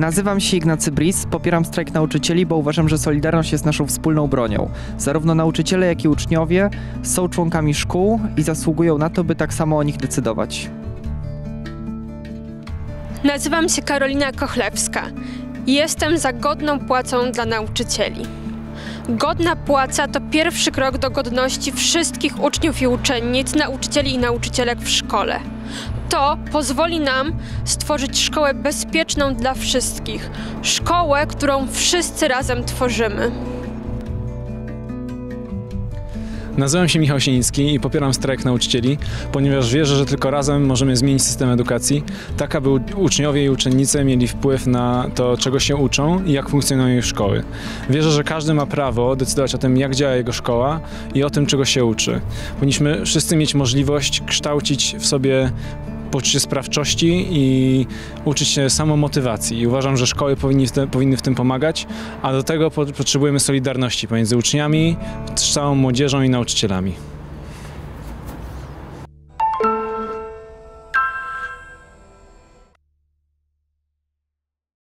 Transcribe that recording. Nazywam się Ignacy Bris, popieram strajk nauczycieli, bo uważam, że Solidarność jest naszą wspólną bronią. Zarówno nauczyciele, jak i uczniowie są członkami szkół i zasługują na to, by tak samo o nich decydować. Nazywam się Karolina Kochlewska. Jestem za godną płacą dla nauczycieli. Godna płaca to pierwszy krok do godności wszystkich uczniów i uczennic, nauczycieli i nauczycielek w szkole. To pozwoli nam stworzyć szkołę bezpieczną dla wszystkich. Szkołę, którą wszyscy razem tworzymy. Nazywam się Michał Siński i popieram strajk nauczycieli, ponieważ wierzę, że tylko razem możemy zmienić system edukacji, tak aby uczniowie i uczennice mieli wpływ na to, czego się uczą i jak funkcjonują ich szkoły. Wierzę, że każdy ma prawo decydować o tym, jak działa jego szkoła i o tym, czego się uczy. Powinniśmy wszyscy mieć możliwość kształcić w sobie poczucie sprawczości i uczyć się samomotywacji. I uważam, że szkoły powinny w tym pomagać, a do tego potrzebujemy solidarności pomiędzy uczniami, całą młodzieżą i nauczycielami.